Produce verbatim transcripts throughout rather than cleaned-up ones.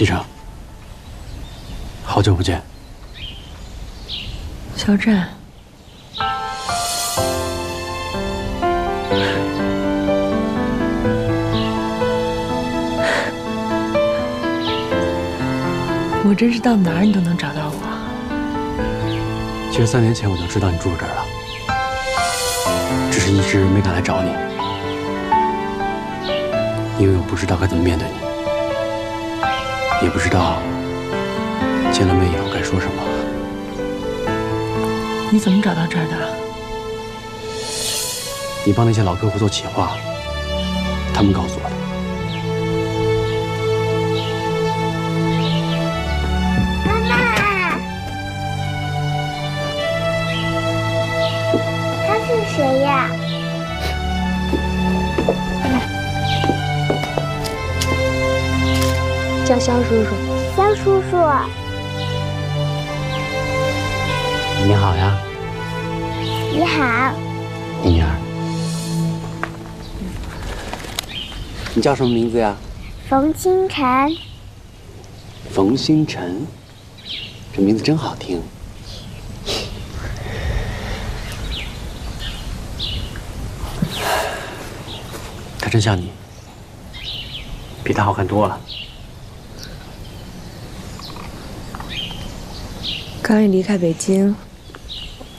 西城，好久不见。肖战，我真是到哪儿你都能找到我。其实三年前我就知道你住这儿了，只是一直没敢来找你，因为我不知道该怎么面对你。 也不知道见了面以后该说什么。你怎么找到这儿的？你帮那些老客户做企划，他们告诉我的。妈妈，他是谁呀？来。 叫肖叔叔，肖叔叔，你好呀！你好，你女儿，你叫什么名字呀？冯星辰。冯星辰，这名字真好听。他真像你，比他好看多了。 刚一离开北京，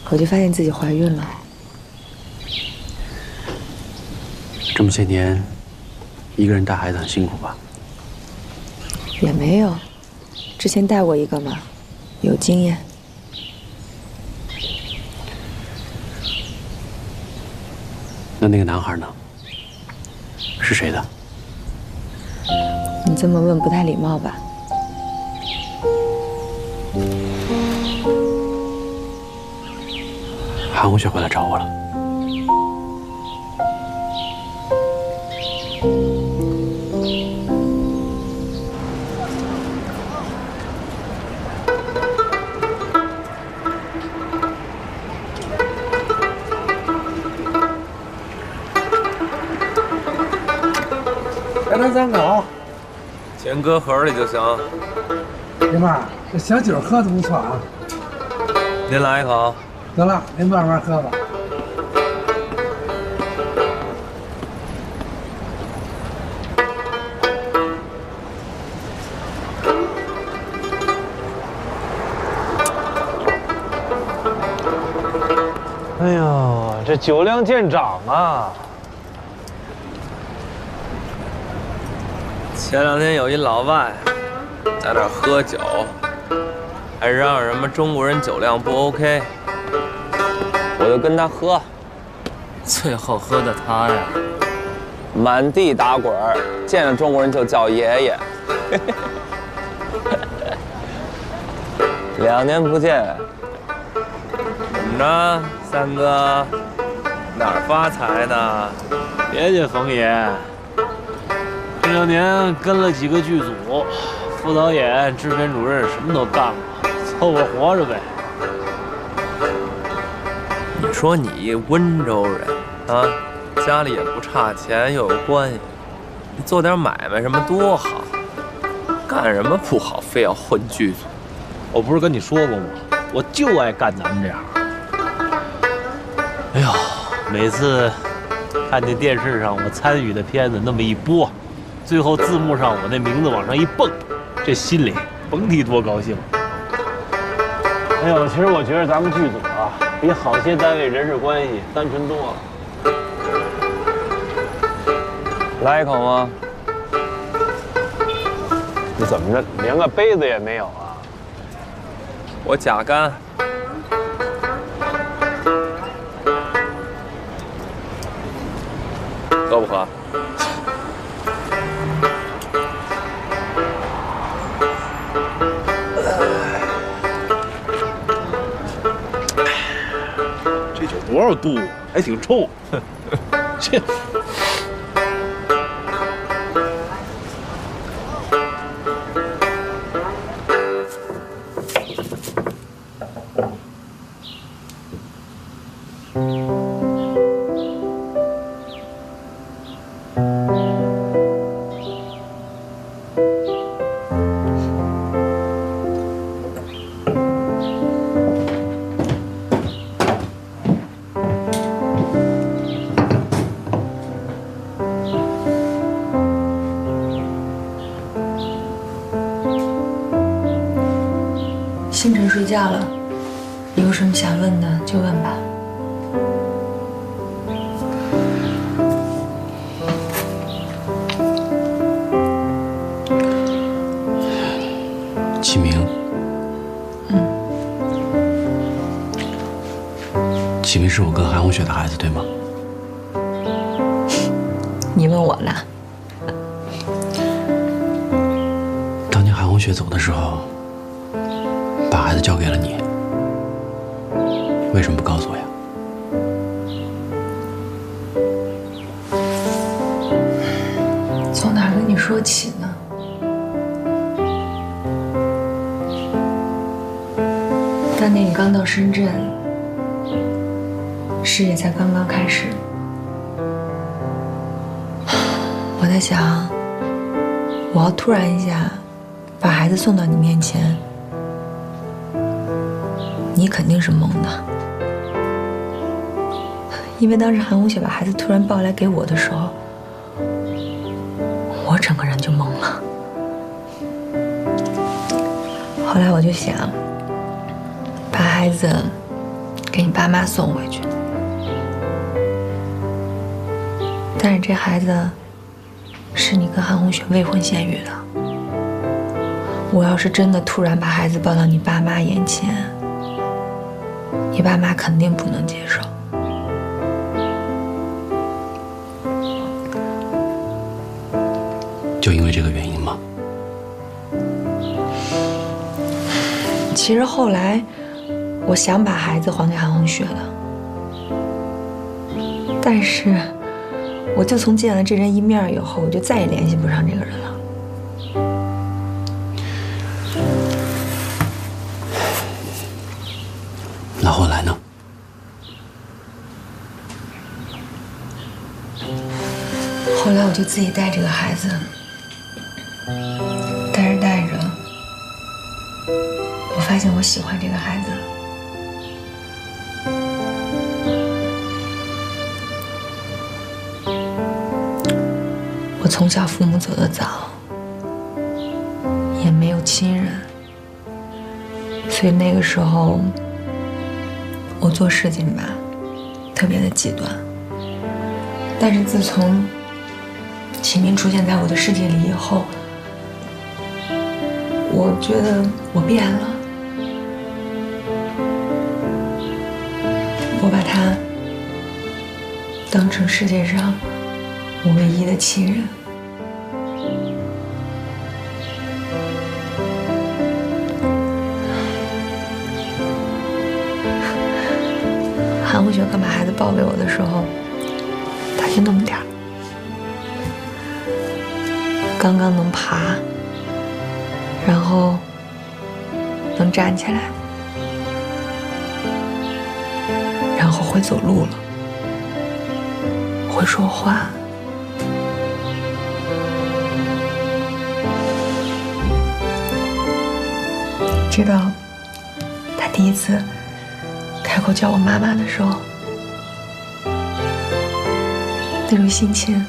我就发现自己怀孕了。这么些年，一个人带孩子很辛苦吧？也没有，之前带过一个嘛，有经验。那那个男孩呢？是谁的？你这么问不太礼貌吧？ 韩红雪回来找我了，来瓶三口，钱搁盒里就行。林妹，这小酒喝的不错啊，您来一口。 得了，您慢慢喝吧。哎呦，这酒量见长啊！前两天有一老外在那喝酒，还嚷什么中国人酒量不 OK。 我就跟他喝，最后喝的他呀，满地打滚儿，见了中国人就叫爷爷。两年不见，怎么着，三哥哪儿发财呢？别介，冯爷，这两年跟了几个剧组，副导演、制片主任什么都干过，凑合活着呗。 你说你温州人啊，家里也不差钱，又有关系，你做点买卖什么多好，干什么不好，非要混剧组？我不是跟你说过吗？我就爱干咱们这样。哎呦，每次看见电视上我参与的片子那么一播，最后字幕上我那名字往上一蹦，这心里甭提多高兴。哎呦，其实我觉得咱们剧组啊。 比好些单位人事关系单纯多了。来一口吗？你怎么着，连个杯子也没有啊？我假干。喝不喝？多少度？还挺臭。这下了，有什么想问的就问吧。 启明，嗯，启明是我跟韩红雪的孩子，对吗？你问我呢？当年韩红雪走的时候，把孩子交给了你，为什么不告诉我呀？ 从哪跟你说起呢？ 当年你刚到深圳，事业才刚刚开始。我在想，我要突然一下把孩子送到你面前，你肯定是懵的。因为当时韩红雪把孩子突然抱来给我的时候，我整个人就懵了。后来我就想。 把孩子给你爸妈送回去，但是这孩子是你跟韩红雪未婚先孕的。我要是真的突然把孩子抱到你爸妈眼前，你爸妈肯定不能接受。就因为这个原因吗？其实后来。 我想把孩子还给韩红雪的，但是，我就从见了这人一面以后，我就再也联系不上这个人了。那后来呢？后来我就自己带这个孩子，带着带着，我发现我喜欢这个孩子了。 从小父母走得早，也没有亲人，所以那个时候我做事情吧，特别的极端。但是自从启明出现在我的世界里以后，我觉得我变了，我把他当成世界上我唯一的亲人。 韩红雪刚把孩子抱给我的时候，他就那么点儿，刚刚能爬，然后能站起来，然后会走路了，会说话。知道他第一次。 开口叫我妈妈的时候，那种心情，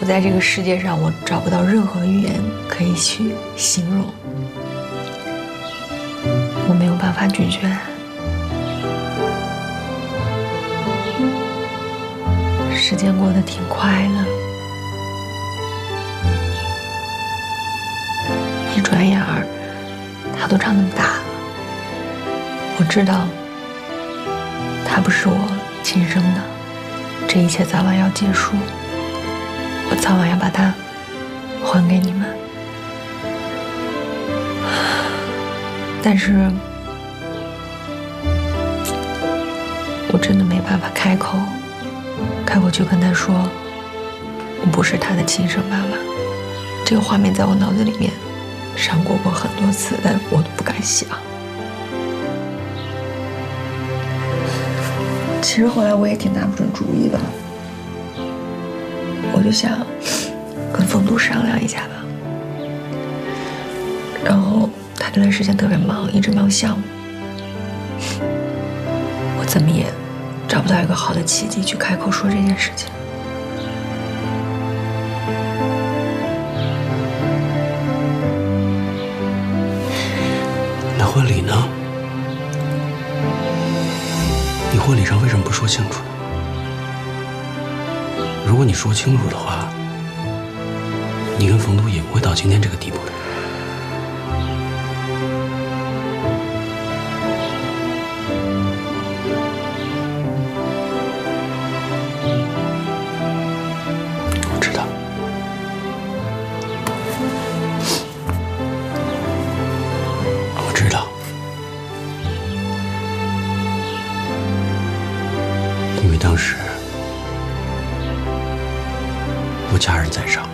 我在这个世界上我找不到任何语言可以去形容，我没有办法拒绝。时间过得挺快的，一转眼儿，他都长那么大了，我知道。 他不是我亲生的，这一切早晚要结束。我早晚要把他还给你们。但是，我真的没办法开口，开口去跟他说，我不是他的亲生妈妈。这个画面在我脑子里面闪过过很多次，但我都不敢想。 其实后来我也挺拿不准主意的，我就想跟冯都商量一下吧。然后他这段时间特别忙，一直忙项目，我怎么也找不到一个好的契机去开口说这件事情。那婚礼呢？婚礼上为什么不说清楚？如果你说清楚的话，你跟冯都也不会到今天这个地步的。 当时我家人在场，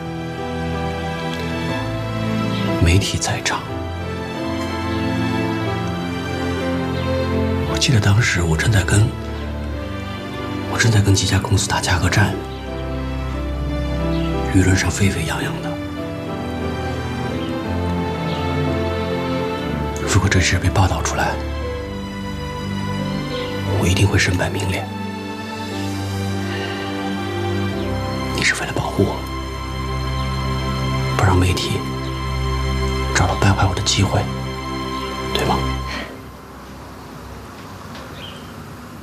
媒体在场。我记得当时我正在跟我正在跟几家公司打价格战，舆论上沸沸扬扬的。如果这事被报道出来，我一定会身败名裂。 是为了保护我，不让媒体找到败坏我的机会，对吗？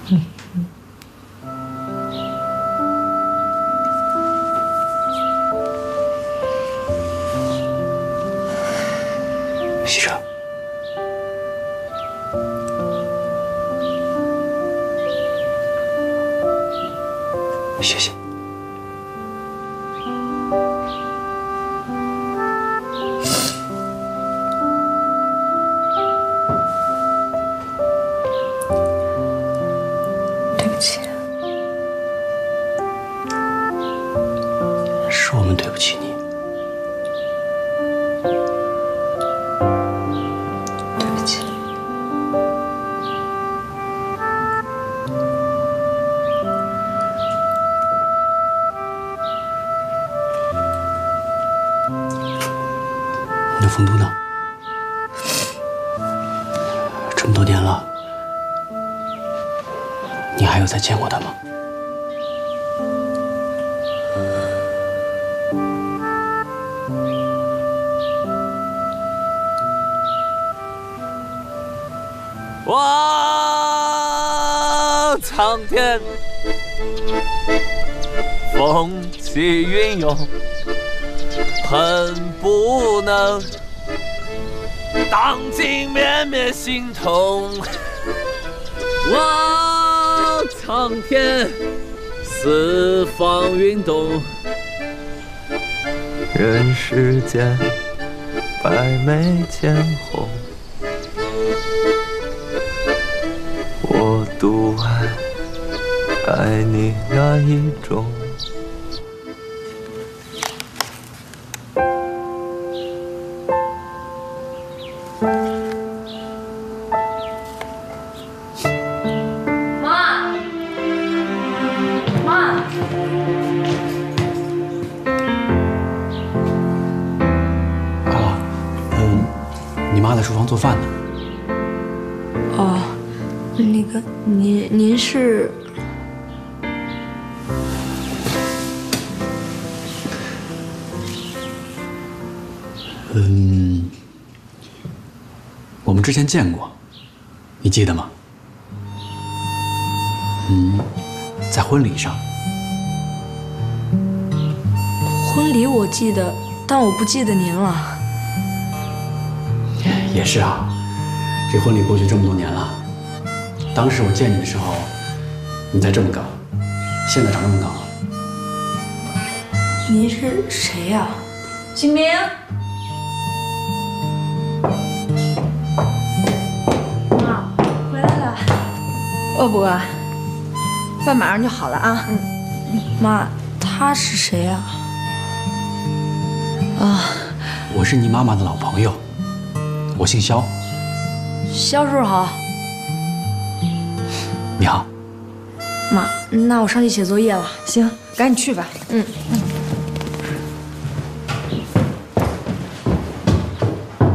嗯。西城，谢谢。 冯都呢？这么多年了，你还有再见过他吗？哇！苍天，风起云涌，恨不能。 荡尽绵绵心痛，哇！苍天，四方云动，人世间，百媚千红。我独爱，爱你那一种。 厨房做饭呢。哦，那个，您您是？嗯，我们之前见过，你记得吗？嗯，在婚礼上。婚礼我记得，但我不记得您了。 也是啊，这婚礼过去这么多年了，当时我见你的时候，你才这么高，现在长这么高了。您是谁呀、啊？秦明。妈，回来了。饿不饿？饭马上就好了啊。嗯。妈，他是谁呀、啊？啊。我是你妈妈的老朋友。 我姓肖，肖叔好。你好，妈，那我上去写作业了。行，赶紧去吧。嗯。嗯